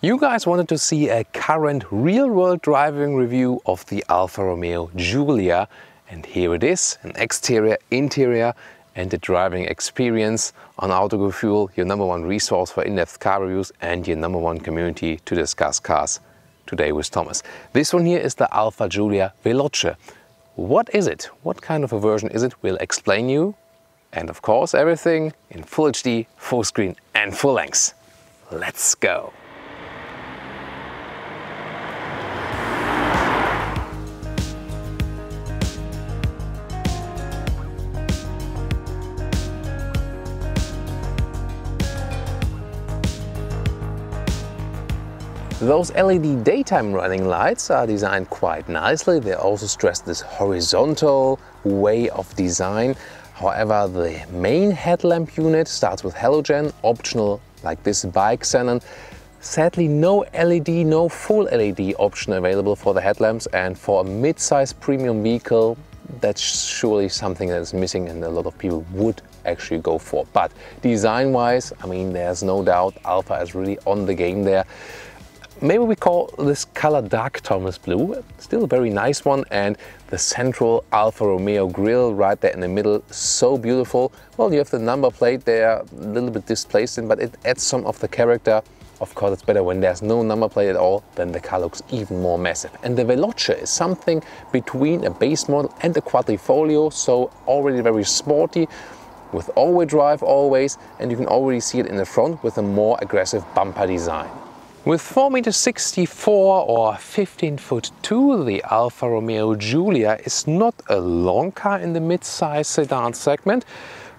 You guys wanted to see a current real-world driving review of the Alfa Romeo Giulia, and here it is, an exterior, interior and the driving experience on Autogefühl, your #1 resource for in-depth car reviews and your #1 community to discuss cars, today with Thomas. This one here is the Alfa Giulia Veloce. What is it? What kind of a version is it? We'll explain you, and of course everything in full HD, full screen and full length. Let's go! Those LED daytime running lights are designed quite nicely. They also stress this horizontal way of design. However, the main headlamp unit starts with halogen, optional like this by xenon. Sadly, no LED, no full LED option available for the headlamps, and for a mid-size premium vehicle, that's surely something that is missing and a lot of people would actually go for. But design-wise, I mean, there's no doubt Alfa is really on the game there. Maybe we call this color dark Thomas blue, still a very nice one, and the central Alfa Romeo grille right there in the middle, so beautiful. Well, you have the number plate there, a little bit displaced in, but it adds some of the character. Of course, it's better when there's no number plate at all, then the car looks even more massive. And the Veloce is something between a base model and a Quadrifoglio, so already very sporty, with all-wheel drive always, and you can already see it in the front with a more aggressive bumper design. With 4.64 meters or 15'2", the Alfa Romeo Giulia is not a long car in the mid-size sedan segment,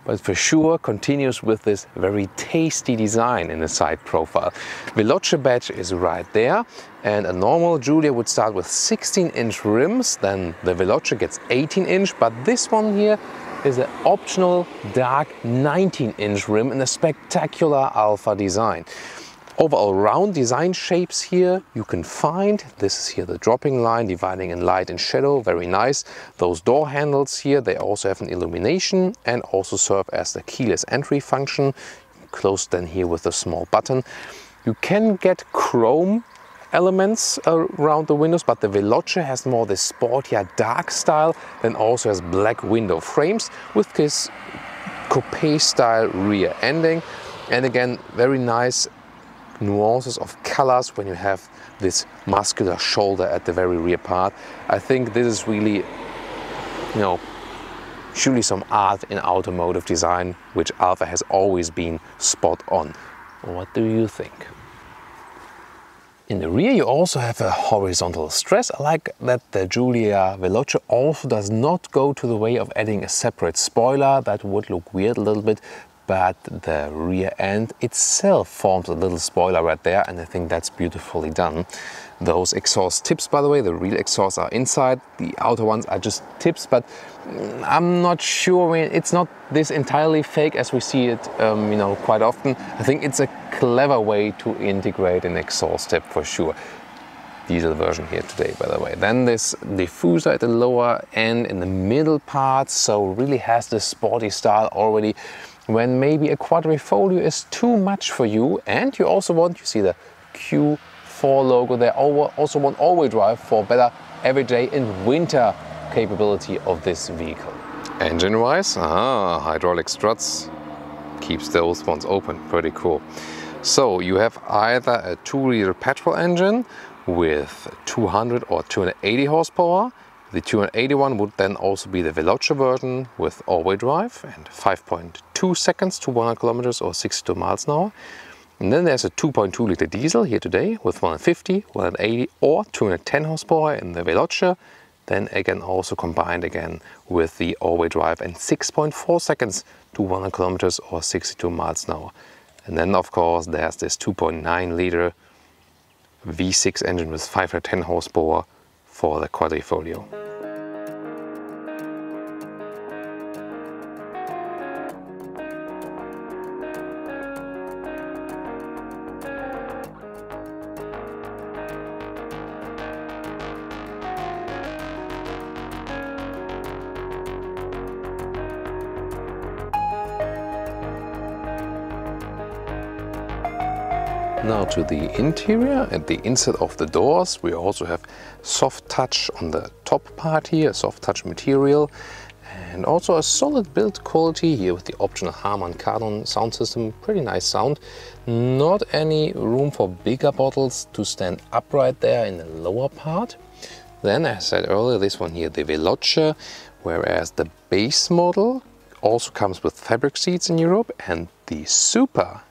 but for sure continues with this very tasty design in the side profile. Veloce badge is right there, and a normal Giulia would start with 16-inch rims, then the Veloce gets 18-inch, but this one here is an optional dark 19-inch rim in a spectacular Alfa design. Overall round design shapes here you can find. This is here the dropping line, dividing in light and shadow, very nice. Those door handles here, they also have an illumination and also serve as the keyless entry function. Closed then here with a small button. You can get chrome elements around the windows, but the Veloce has more this sportier dark style, then also has black window frames with this coupe style rear ending. And again, very nice nuances of colors when you have this muscular shoulder at the very rear part. I think this is really, you know, surely some art in automotive design, which Alfa has always been spot on. What do you think? In the rear you also have a horizontal stress. I like that the Giulia Veloce also does not go to the way of adding a separate spoiler. That would look weird a little bit. But the rear end itself forms a little spoiler right there, and I think that's beautifully done. Those exhaust tips, by the way, the real exhausts are inside, the outer ones are just tips, but I'm not sure, I mean, it's not this entirely fake as we see it, you know, quite often. I think it's a clever way to integrate an exhaust tip for sure. Diesel version here today, by the way. Then this diffuser at the lower end in the middle part, so really has this sporty style already. When maybe a Quadrifoglio is too much for you, and you also want, you see the Q4 logo there, also want all-wheel drive for better everyday and winter capability of this vehicle. Engine-wise, hydraulic struts keeps those ones open, pretty cool. So you have either a 2-liter petrol engine with 200 or 280 horsepower. The 281 would then also be the Veloce version with all-wheel drive and 5.2 seconds to 100 kilometers or 62 miles an hour. And then there's a 2.2 liter diesel here today with 150, 180 or 210 horsepower in the Veloce. Then again also combined again with the all-wheel drive and 6.4 seconds to 100 kilometers or 62 miles an hour. And then of course there's this 2.9 liter V6 engine with 510 horsepower for the Quadrifoglio. now to the interior. At the inside of the doors we also have soft touch on the top part here, soft touch material, and also a solid build quality here with the optional Harman Kardon sound system. Pretty nice sound. Not any room for bigger bottles to stand upright there in the lower part. Then, as I said earlier, this one here, the Veloce, whereas the base model also comes with fabric seats in Europe, and the Super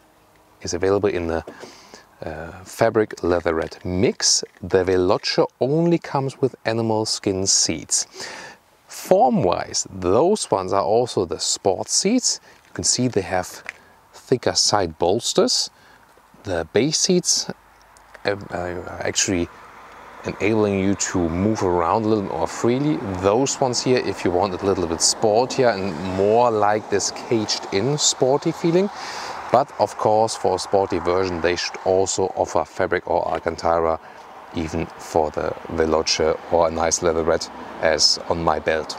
is available in the fabric leatherette mix. The Veloce only comes with animal skin seats. Form-wise, those ones are also the sport seats. You can see they have thicker side bolsters. The base seats are actually enabling you to move around a little more freely. Those ones here, if you want it a little bit sportier and more like this caged-in sporty feeling. But of course, for a sporty version, they should also offer fabric or Alcantara, even for the Veloce, or a nice leatherette as on my belt.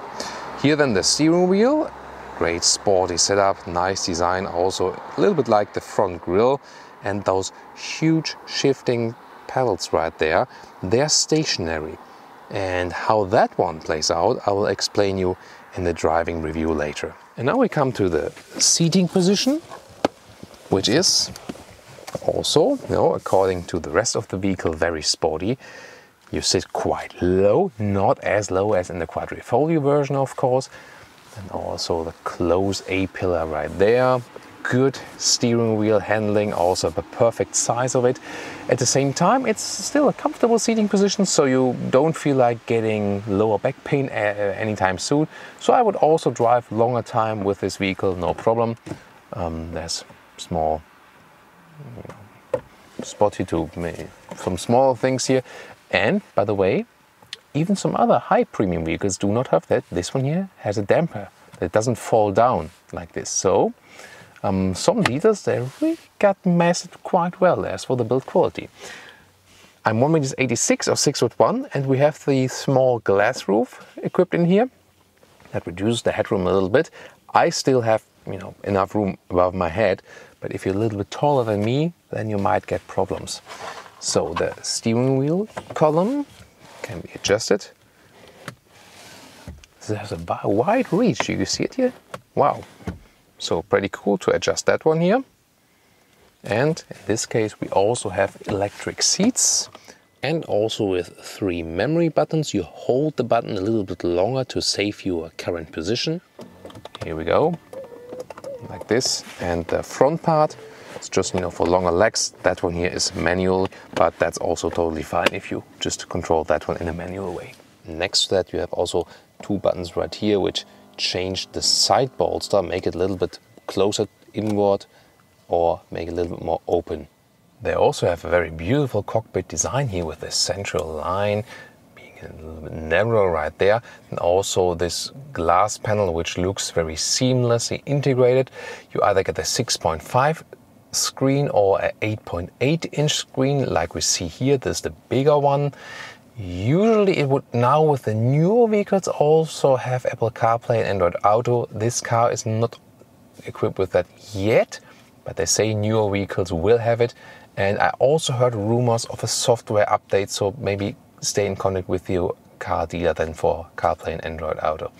Here then the steering wheel, great sporty setup, nice design, also a little bit like the front grille, and those huge shifting pedals right there, they're stationary. And how that one plays out, I will explain you in the driving review later. And now we come to the seating position, which is also, you know, according to the rest of the vehicle, very sporty. You sit quite low, not as low as in the Quadrifoglio version, of course. And also the close A-pillar right there. Good steering wheel handling, also the perfect size of it. At the same time, it's still a comfortable seating position, so you don't feel like getting lower back pain anytime soon. So I would also drive longer time with this vehicle, no problem. There's small, spotty to me, some small things here. And by the way, even some other high premium vehicles do not have that. This one here has a damper that doesn't fall down like this. So some details, they really got mastered quite well as for the build quality. I'm 1m86 or 6'1", and we have the small glass roof equipped in here. That reduces the headroom a little bit. I still have, you know, enough room above my head, but if you're a little bit taller than me, then you might get problems. So the steering wheel column can be adjusted. There's a wide reach, you see it here? Wow. So pretty cool to adjust that one here. And in this case, we also have electric seats. And also with 3 memory buttons, you hold the button a little bit longer to save your current position. Here we go. Like this. And the front part, it's just, you know, for longer legs. That one here is manual, but that's also totally fine if you just control that one in a manual way. Next to that, you have also 2 buttons right here which change the side bolster, make it a little bit closer inward or make it a little bit more open. They also have a very beautiful cockpit design here with this central line being a little bit narrower right there, and also this glass panel which looks very seamlessly integrated. You either get a 6.5 screen or an 8.8-inch screen like we see here. This is the bigger one. Usually it would now with the newer vehicles also have Apple CarPlay and Android Auto. This car is not equipped with that yet, but they say newer vehicles will have it. And I also heard rumors of a software update, so maybe stay in contact with your car dealer then for CarPlay and Android Auto.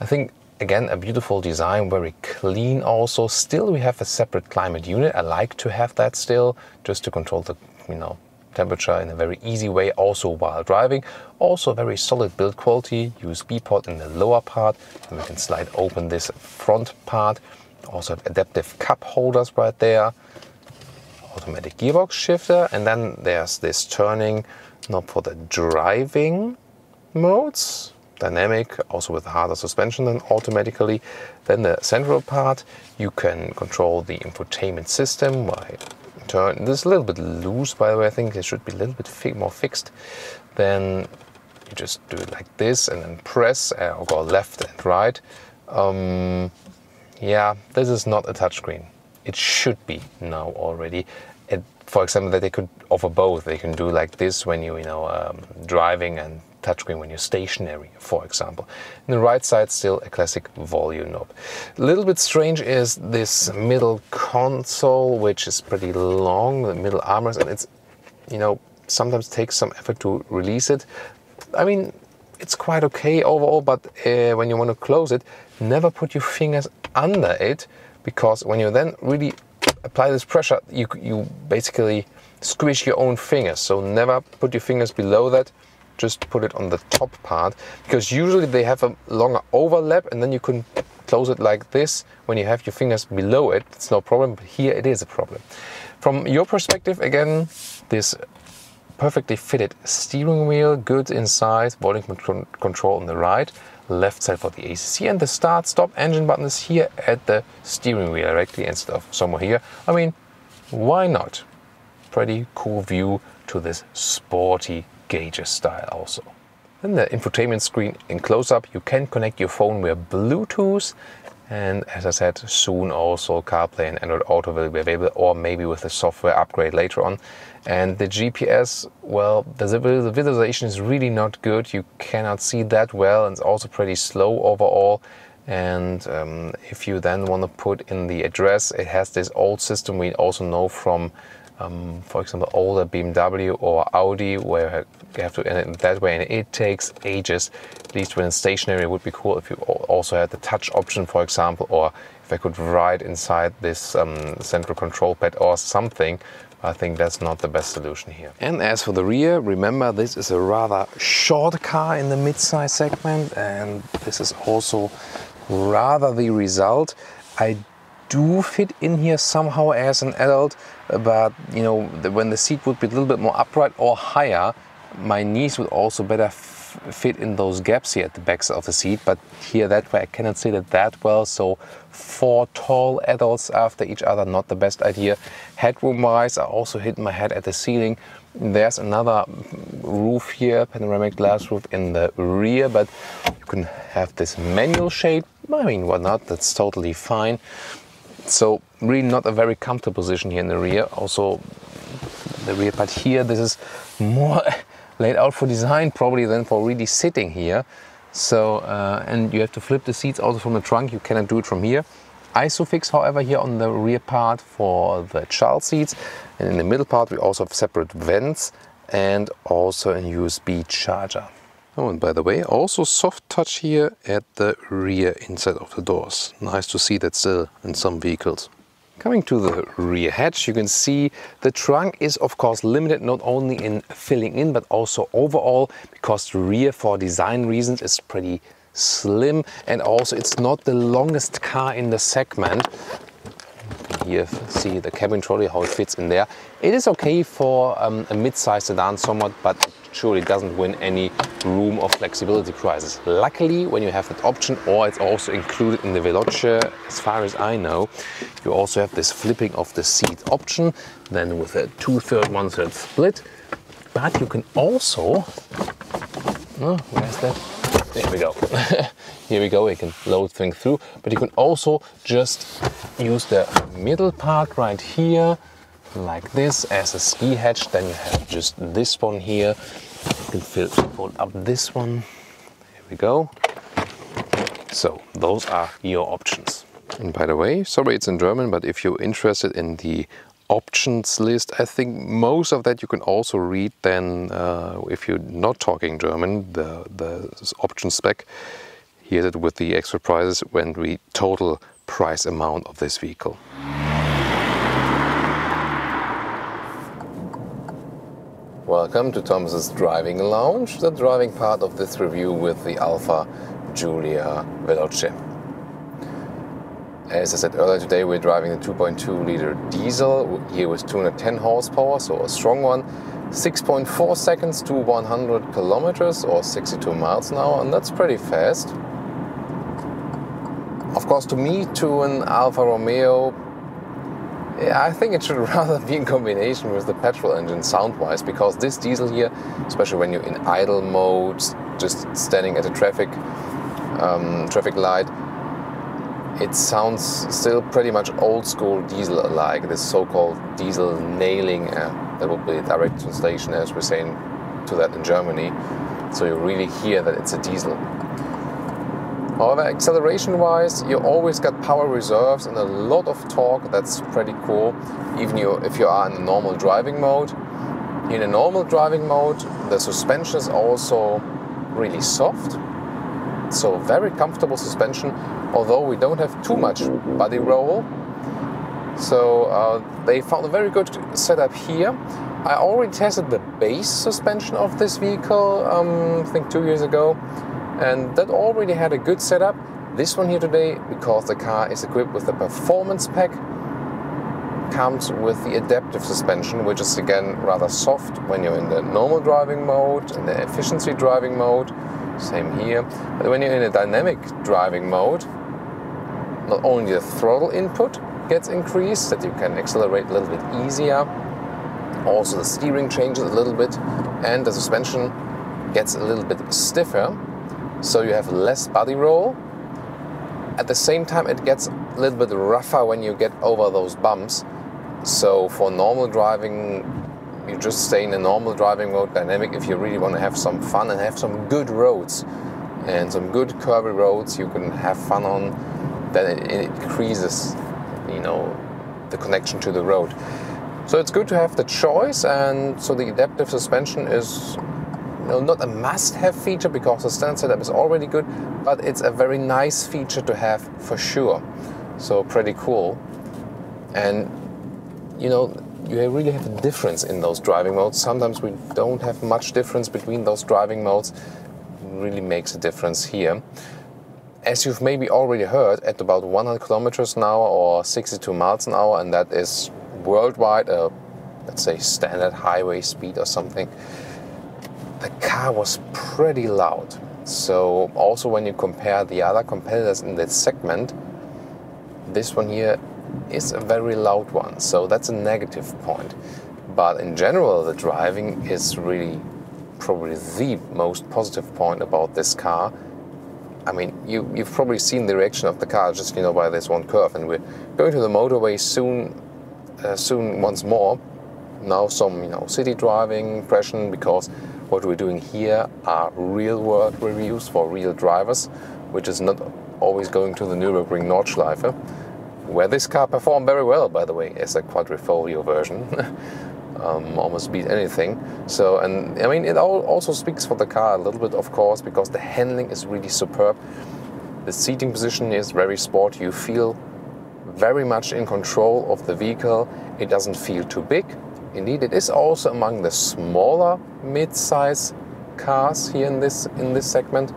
I think, again, a beautiful design, very clean also. Still, we have a separate climate unit. I like to have that still, just to control the, you know, temperature in a very easy way, also while driving. Also very solid build quality, USB port in the lower part, and we can slide open this front part. Also have adaptive cup holders right there. Automatic gearbox shifter, and then there's this turning knob for the driving modes. Dynamic, also with harder suspension than automatically. Then the central part, you can control the infotainment system by turn. This is a little bit loose, by the way. I think it should be a little bit more fixed. Then you just do it like this and then press or go left and right. Yeah, this is not a touchscreen. It should be now already. For example, that they could offer both. They can do like this when you know driving and touchscreen when you're stationary, for example. On the right side, still a classic volume knob. A little bit strange is this middle console, which is pretty long, the middle armrest, and it's, you know, sometimes takes some effort to release it. I mean, it's quite okay overall, but when you want to close it, never put your fingers under it, because when you then really apply this pressure, you basically squish your own fingers. So never put your fingers below that, just put it on the top part, because usually they have a longer overlap and then you can close it like this. When you have your fingers below it, it's no problem, but here it is a problem. From your perspective, again, this perfectly fitted steering wheel, good in size, volume control on the right, left side for the ACC, and the start-stop engine button is here at the steering wheel directly instead of somewhere here. I mean, why not? Pretty cool view to this sporty gauges style also. Then the infotainment screen in close-up, you can connect your phone via Bluetooth, and as I said, soon also CarPlay and Android Auto will be available, or maybe with a software upgrade later on. And the GPS, well, the visualization is really not good. You cannot see that well, and it's also pretty slow overall. And if you then want to put in the address, it has this old system we also know from, for example, older BMW or Audi, where you have to end it that way, and it takes ages. At least when it's stationary, it would be cool if you also had the touch option, for example, or if I could write inside this central control pad or something. I think that's not the best solution here. And as for the rear, remember, this is a rather short car in the midsize segment, and this is also rather the result. I do fit in here somehow as an adult, but you know, when the seat would be a little bit more upright or higher, my knees would also better fit in those gaps here at the backs of the seat. But here that way I cannot sit it that well, so four tall adults after each other, not the best idea. Headroom wise, I also hit my head at the ceiling. There's another roof here, panoramic glass roof in the rear, but you can have this manual shade. I mean, why not? That's totally fine. So really not a very comfortable position here in the rear. Also the rear part here, this is more laid out for design probably than for really sitting here. So and you have to flip the seats also from the trunk. You cannot do it from here. Isofix, however, here on the rear part for the child seats, and in the middle part we also have separate vents and also a USB charger. Oh, and by the way, also soft touch here at the rear inside of the doors. Nice to see that still in some vehicles. Coming to the rear hatch, you can see the trunk is of course limited, not only in filling in but also overall, because the rear for design reasons is pretty slim, and also it's not the longest car in the segment. Here see the cabin trolley, how it fits in there. It is okay for a mid-sized sedan somewhat, but surely doesn't win any room or flexibility prizes. Luckily, when you have that option, or it's also included in the Veloce, as far as I know, you also have this flipping of the seat option, then with a 2/3, 1/3 split. But you can also, oh, where's that? There we go. Here we go, you can load things through, but you can also just use the middle part right here, like this, as a ski hatch. Then you have just this one here. You can fold up this one. Here we go. So those are your options. And by the way, sorry it's in German, but if you're interested in the options list, I think most of that you can also read then if you're not talking German, the option spec. Here's it with the extra prices when we total price amount of this vehicle. Welcome to Thomas's driving lounge, the driving part of this review with the Alfa Giulia Veloce. As I said earlier, today we're driving the 2.2 liter diesel, here with 210 horsepower, so a strong one. 6.4 seconds to 100 kilometers or 62 miles an hour, and that's pretty fast. Of course, to me, to an Alfa Romeo, yeah, I think it should rather be in combination with the petrol engine sound-wise, because this diesel here, especially when you're in idle mode, just standing at a traffic light, it sounds still pretty much old-school diesel-like, this so-called diesel nailing. That would be a direct translation, as we're saying to that in Germany. so you really hear that it's a diesel. However, acceleration-wise, you always got power reserves and a lot of torque. That's pretty cool, even if you are in a normal driving mode. In a normal driving mode, the suspension is also really soft. So very comfortable suspension, although we don't have too much body roll. So they found a very good setup here. I already tested the base suspension of this vehicle, I think 2 years ago, and that already had a good setup. This one here today, because the car is equipped with the performance pack, comes with the adaptive suspension, which is again rather soft when you're in the normal driving mode, in the efficiency driving mode, same here. But when you're in a dynamic driving mode, not only the throttle input gets increased, that you can accelerate a little bit easier, also the steering changes a little bit, and the suspension gets a little bit stiffer, so you have less body roll. At the same time, it gets a little bit rougher when you get over those bumps. So for normal driving, you just stay in a normal driving mode, dynamic. If you really want to have some fun and have some good roads and some good curvy roads you can have fun on, then it increases, you know, the connection to the road. So it's good to have the choice, and so the adaptive suspension is, you know, not a must-have feature because the standard setup is already good, but it's a very nice feature to have for sure. So pretty cool, and you know, you really have a difference in those driving modes. Sometimes we don't have much difference between those driving modes. It really makes a difference here. As you've maybe already heard, at about 100 kilometers an hour or 62 miles an hour, and that is worldwide, let's say standard highway speed or something, the car was pretty loud. So also when you compare the other competitors in this segment, this one here is a very loud one. So that's a negative point. But in general, the driving is really probably the most positive point about this car. I mean, you've probably seen the reaction of the car just, you know, by this one curve. And we're going to the motorway soon once more. Now some, you know, city driving impression, because what we're doing here are real-world reviews for real drivers, which is not always going to the Nürburgring Nordschleife, where this car performed very well, by the way, as a Quadrifoglio version. Almost beat anything. So, and I mean, it all also speaks for the car a little bit, of course, because the handling is really superb. The seating position is very sporty. You feel very much in control of the vehicle. It doesn't feel too big. Indeed, it is also among the smaller mid-size cars here in this segment.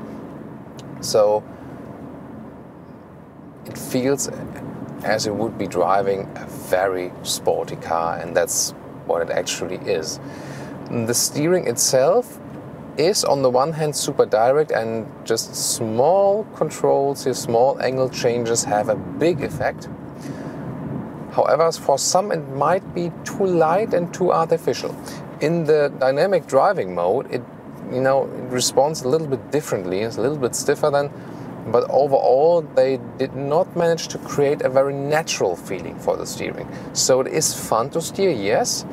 So it feels as it would be driving a very sporty car, and that's what it actually is. The steering itself is on the one hand super direct, and just small controls here, small angle changes have a big effect. However, for some it might be too light and too artificial. In the dynamic driving mode, it, you know, it responds a little bit differently. It's a little bit stiffer than, but overall they did not manage to create a very natural feeling for the steering. So it is fun to steer, yes.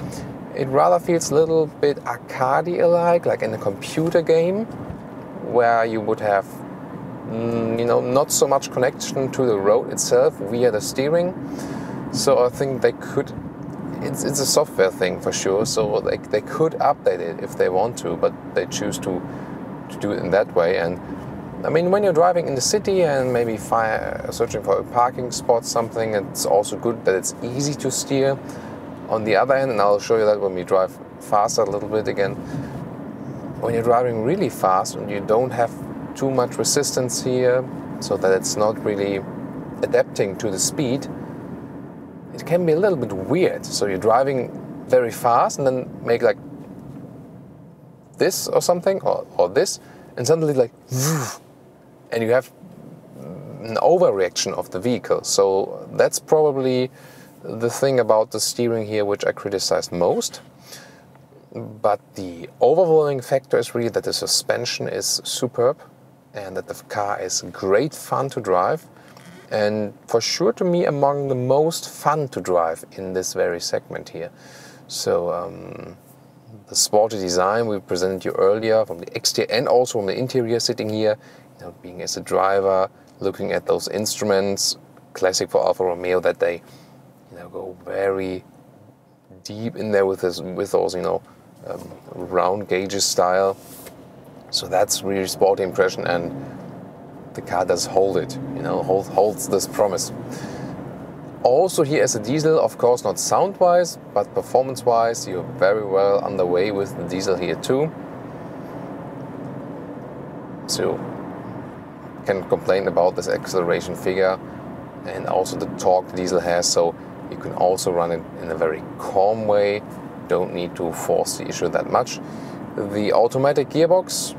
It rather feels a little bit arcade-like, like in a computer game, where you would have, you know, not so much connection to the road itself via the steering. So I think they could, it's a software thing for sure, so they could update it if they want to, but they choose to do it in that way. And I mean, when you're driving in the city and maybe searching for a parking spot, something, it's also good that it's easy to steer. On the other hand, and I'll show you that when we drive faster a little bit again, when you're driving really fast and you don't have too much resistance here, so that it's not really adapting to the speed, it can be a little bit weird. So you're driving very fast and then make like this or something, or this, and suddenly like, and you have an overreaction of the vehicle. So that's probably the thing about the steering here which I criticized most. But the overwhelming factor is really that the suspension is superb and that the car is great fun to drive. And for sure, to me, among the most fun to drive in this very segment here. So the sporty design we presented you earlier from the exterior and also from the interior, sitting here, you know, being as a driver, looking at those instruments, classic for Alfa Romeo, that they, you know, go very deep in there with those, you know, round gauges style. So that's really sporty impression, and the car does hold it, you know, holds this promise. Also here as a diesel, of course not sound-wise, but performance-wise, you're very well underway with the diesel here too. So can't complain about this acceleration figure, and also the torque the diesel has, so you can also run it in a very calm way. Don't need to force the issue that much. The automatic gearbox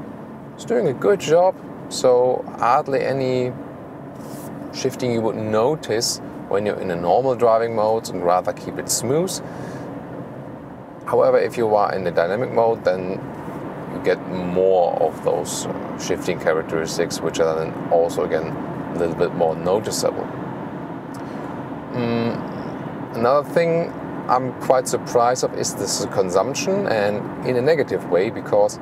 is doing a good job, so hardly any shifting you would notice when you're in a normal driving mode, and rather keep it smooth. However, if you are in the dynamic mode, then you get more of those shifting characteristics, which are then also again a little bit more noticeable. Another thing I'm quite surprised of is this consumption, and in a negative way, because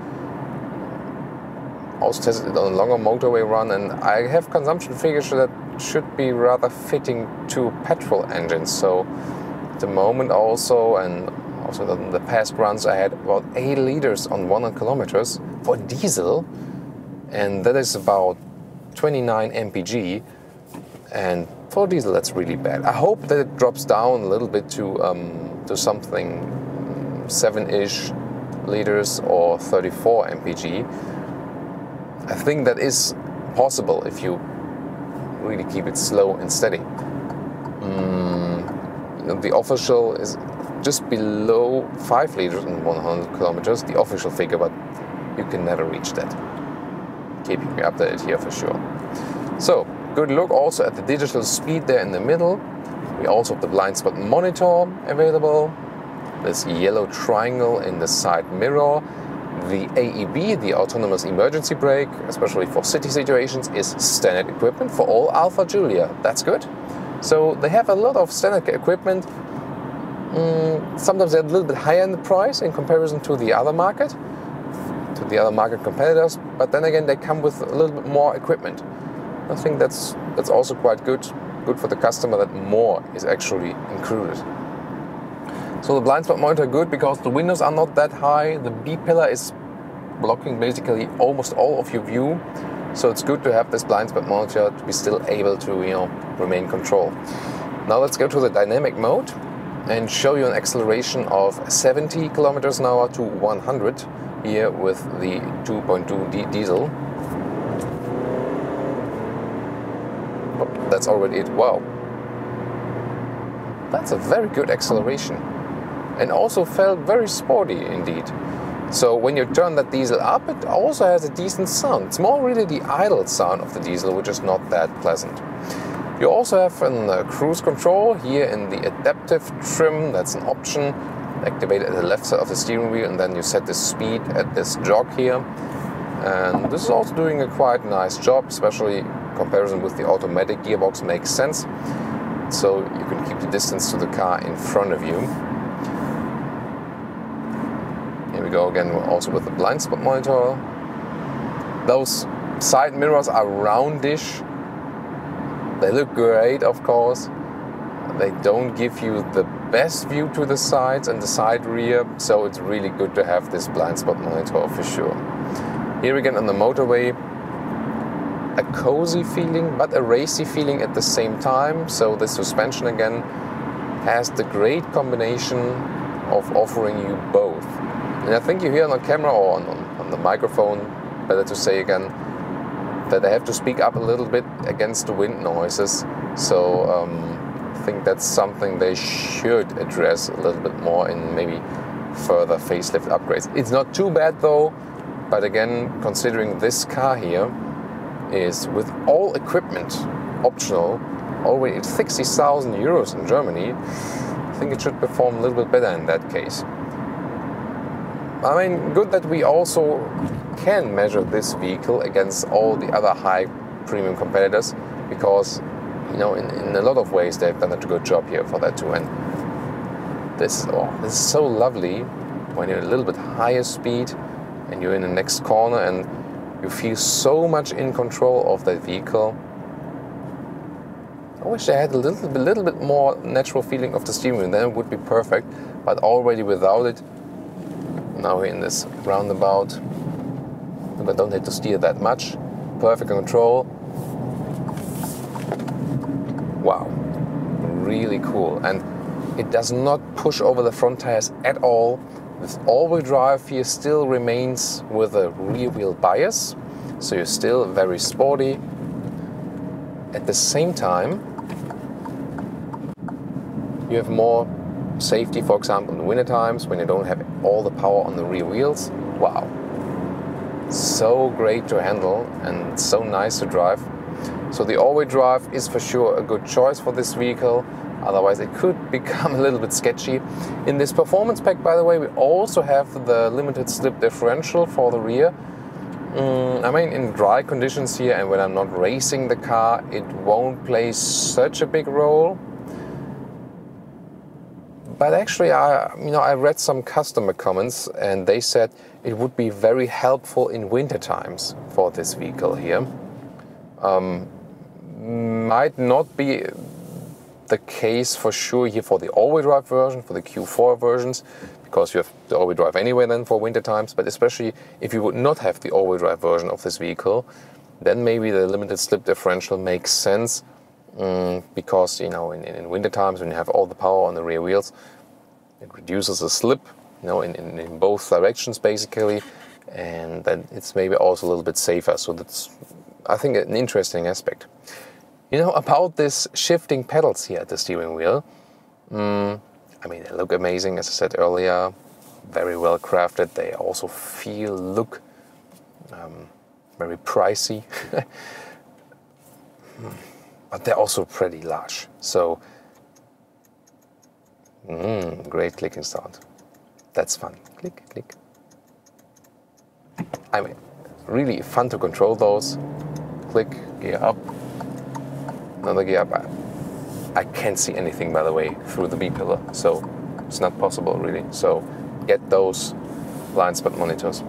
I also tested it on a longer motorway run, and I have consumption figures that should be rather fitting to petrol engines. So at the moment also, and also in the past runs, I had about 8 liters on 100 kilometers for diesel, and that is about 29 mpg, and for diesel that's really bad. I hope that it drops down a little bit to something 7-ish liters or 34 mpg. I think that is possible if you really keep it slow and steady. The official is just below 5 liters and 100 kilometers, the official figure, but you can never reach that. Keeping me updated here for sure. So, good look also at the digital speed there in the middle. We also have the blind spot monitor available, this yellow triangle in the side mirror. The AEB, the Autonomous Emergency Brake, especially for city situations, is standard equipment for all Alfa Giulia. That's good. So they have a lot of standard equipment. Sometimes they're a little bit higher in the price in comparison to the other market, competitors. But then again, they come with a little bit more equipment. I think that's also quite good for the customer, that more is actually included. So the blind spot monitor good because the windows are not that high. The B pillar is blocking basically almost all of your view, so it's good to have this blind spot monitor to be still able to, you know, remain in control. Now let's go to the dynamic mode and show you an acceleration of 70 kilometers an hour to 100 here with the 2.2 diesel. Oh, that's already it. Wow, that's a very good acceleration. And also felt very sporty indeed. So when you turn that diesel up, it also has a decent sound. It's more really the idle sound of the diesel, which is not that pleasant. You also have a cruise control here in the adaptive trim. That's an option. Activate it at the left side of the steering wheel, and then you set the speed at this jog here. And this is also doing a quite nice job, especially in comparison with the automatic gearbox, makes sense. So you can keep the distance to the car in front of you. Here we go again, also with the blind spot monitor. Those side mirrors are roundish. They look great, of course. They don't give you the best view to the sides and the side rear, so it's really good to have this blind spot monitor for sure. Here again on the motorway, a cozy feeling, but a racy feeling at the same time. So the suspension again has the great combination of offering you both. And I think you hear on camera or on the microphone, better to say again, that I have to speak up a little bit against the wind noises. So I think that's something they should address a little bit more in maybe further facelift upgrades. It's not too bad though, but again, considering this car here is with all equipment optional already at 60,000 euros in Germany, I think it should perform a little bit better in that case. I mean, good that we also can measure this vehicle against all the other high premium competitors, because, you know, in a lot of ways they've done a good job here for that too. And this, oh, this is so lovely when you're a little bit higher speed and you're in the next corner and you feel so much in control of that vehicle. I wish I had a little bit more natural feeling of the steering wheel, then it would be perfect, but already without it. Now we're in this roundabout, I don't have to steer that much. Perfect control. Wow, really cool. And it does not push over the front tires at all. This all-wheel drive here still remains with a rear-wheel bias, so you're still very sporty. At the same time, you have more safety, for example, in the winter times when you don't have all the power on the rear wheels. Wow, so great to handle and so nice to drive. So the all-wheel drive is for sure a good choice for this vehicle. Otherwise, it could become a little bit sketchy. In this performance pack, by the way, we also have the limited slip differential for the rear. I mean, in dry conditions here and when I'm not racing the car, it won't play such a big role. But actually, I read some customer comments and they said it would be very helpful in winter times for this vehicle here. Might not be the case for sure here for the all-wheel drive version, for the Q4 versions, because you have the all-wheel drive anyway then for winter times, but especially if you would not have the all-wheel drive version of this vehicle, then maybe the limited slip differential makes sense, because, you know, in winter times when you have all the power on the rear wheels, it reduces the slip, you know, in both directions basically, and then it's maybe also a little bit safer. So that's, I think, an interesting aspect. You know, about this shifting pedals here at the steering wheel, I mean, they look amazing, as I said earlier, very well crafted. They also look very pricey, but they're also pretty large. So, great clicking sound. That's fun. Click, click. I mean, really fun to control those. Click, gear up, another gear up. I can't see anything, by the way, through the B-pillar, so it's not possible really. So get those blind spot monitors.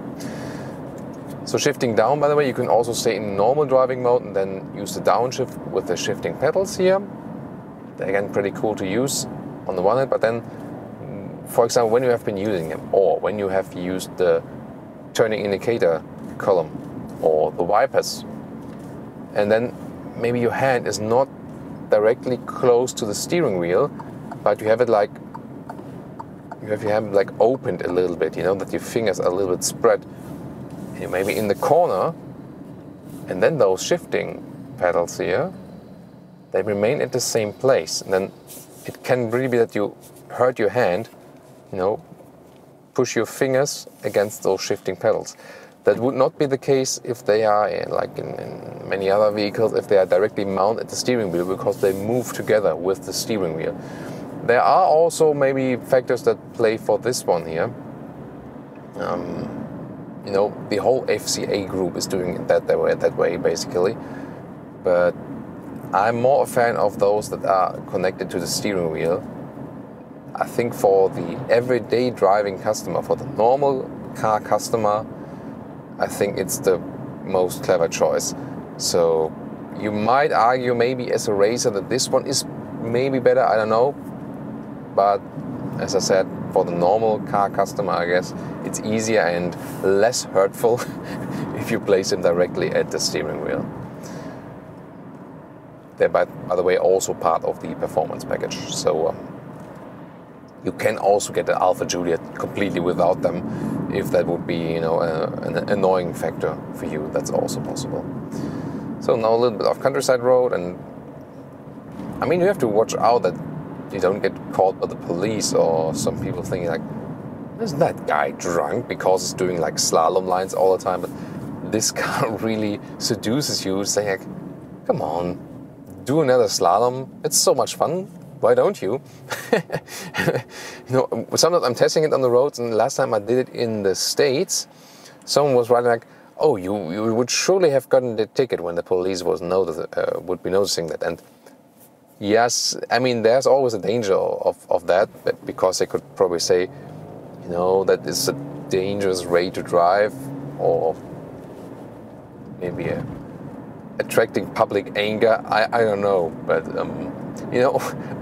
So shifting down, by the way, you can also stay in normal driving mode and then use the downshift with the shifting pedals here. They're again pretty cool to use on the one hand, but then, for example, when you have been using them or when you have used the turning indicator column or the wipers, and then maybe your hand is not directly close to the steering wheel, but you have it like, you have your hand like opened a little bit, you know, that your fingers are a little bit spread, and you may be in the corner, and then those shifting pedals here, they remain at the same place, and then it can really be that you hurt your hand, you know, push your fingers against those shifting pedals. That would not be the case if they are, like in many other vehicles, if they are directly mounted at the steering wheel, because they move together with the steering wheel. There are also maybe factors that play for this one here. You know, the whole FCA group is doing it that way basically. But I'm more a fan of those that are connected to the steering wheel. I think for the everyday driving customer, for the normal car customer, I think it's the most clever choice. So you might argue maybe as a racer that this one is maybe better, I don't know. But as I said, for the normal car customer, I guess it's easier and less hurtful if you place them directly at the steering wheel. They're, by the way, also part of the performance package. So you can also get the Alfa Julia completely without them. If that would be, you know, an annoying factor for you, that's also possible. So now a little bit of countryside road, and I mean, you have to watch out that you don't get caught by the police or some people thinking like, isn't that guy drunk, because it's doing like slalom lines all the time. But this car really seduces you, saying like, come on, do another slalom. It's so much fun. Why don't you? You know, sometimes I'm testing it on the roads, and last time I did it in the States, someone was writing like, oh, you would surely have gotten the ticket when the police would be noticing that. And yes, I mean, there's always a danger of that, because they could probably say, you know, that is a dangerous way to drive, or maybe attracting public anger. I don't know, but you know,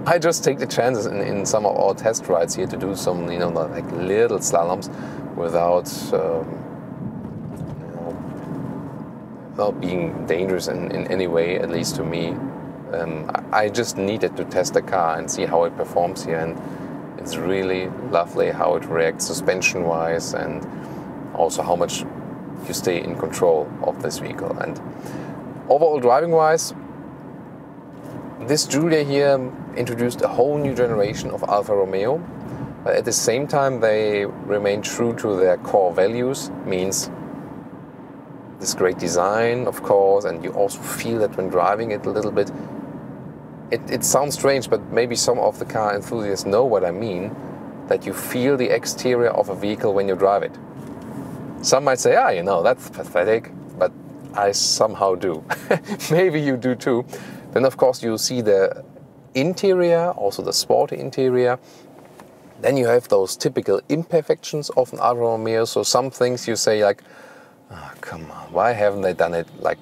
I just take the chances in some of our test rides here to do some, you know, like little slaloms without you know, not being dangerous in any way, at least to me. I just needed to test the car and see how it performs here, and it's really lovely how it reacts suspension wise, and also how much you stay in control of this vehicle. And overall driving wise, this Giulia here introduced a whole new generation of Alfa Romeo, but at the same time they remain true to their core values, means this great design, of course, and you also feel that when driving it a little bit. It sounds strange, but maybe some of the car enthusiasts know what I mean, that you feel the exterior of a vehicle when you drive it. Some might say, ah, you know, that's pathetic, but I somehow do. Maybe you do too. Then of course you see the interior, also the sporty interior. Then you have those typical imperfections of an Alfa Romeo. So some things you say like, oh, come on, why haven't they done it like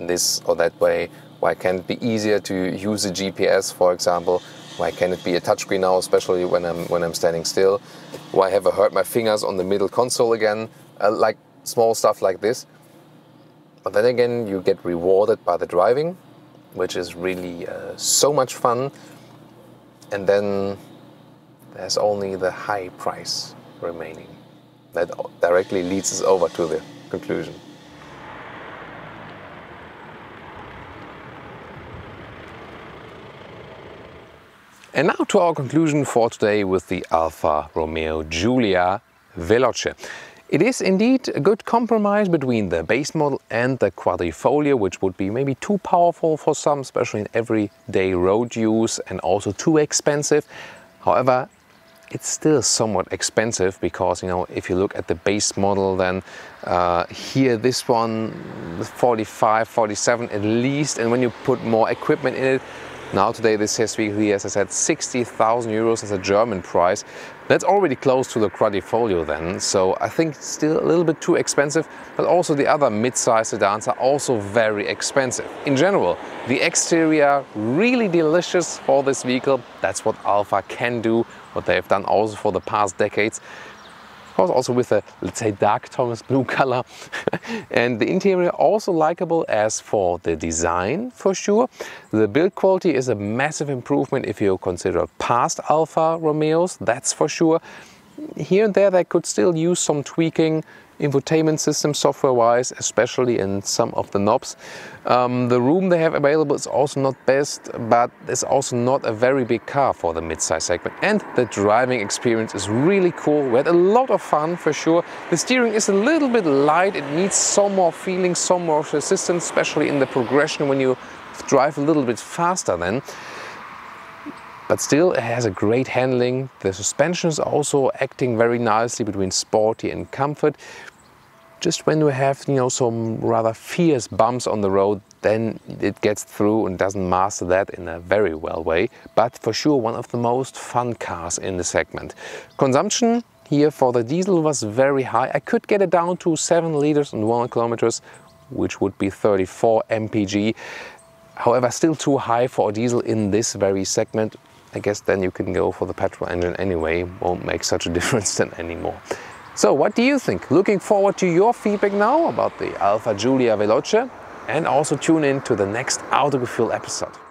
this or that way? Why can't it be easier to use a GPS, for example? Why can't it be a touchscreen now, especially when I'm standing still? Why have I hurt my fingers on the middle console again? Like small stuff like this. But then again, you get rewarded by the driving, which is really so much fun. And then there's only the high price remaining. That directly leads us over to the conclusion. And now to our conclusion for today with the Alfa Romeo Giulia Veloce. It is indeed a good compromise between the base model and the Quadrifoglio, which would be maybe too powerful for some, especially in everyday road use, and also too expensive. However, it's still somewhat expensive because, you know, if you look at the base model, then here this one, 45, 47 at least, and when you put more equipment in it, now today this test vehicle here, as I said, 60,000 euros as a German price. That's already close to the Quadrifoglio then, so I think it's still a little bit too expensive, but also the other mid-sized sedans are also very expensive. In general, the exterior really delicious for this vehicle. That's what Alfa can do, what they've done also for the past decades. Of course, also with the, let's say, dark Thomas blue color. And the interior also likable as for the design, for sure. The build quality is a massive improvement if you consider past Alfa Romeos, that's for sure. Here and there they could still use some tweaking, infotainment system software-wise, especially in some of the knobs. The room they have available is also not best, but it's also not a very big car for the mid-size segment. And the driving experience is really cool. We had a lot of fun, for sure. The steering is a little bit light. It needs some more feeling, some more resistance, especially in the progression when you drive a little bit faster then. But still, it has a great handling. The suspension is also acting very nicely between sporty and comfort. Just when we have, you know, some rather fierce bumps on the road, then it gets through and doesn't master that in a very well way. But for sure, one of the most fun cars in the segment. Consumption here for the diesel was very high. I could get it down to 7 liters and 1 kilometers, which would be 34 mpg. However, still too high for a diesel in this very segment. I guess then you can go for the petrol engine anyway, won't make such a difference then anymore. So what do you think? Looking forward to your feedback now about the Alfa Giulia Veloce, and also tune in to the next Autogefühl episode.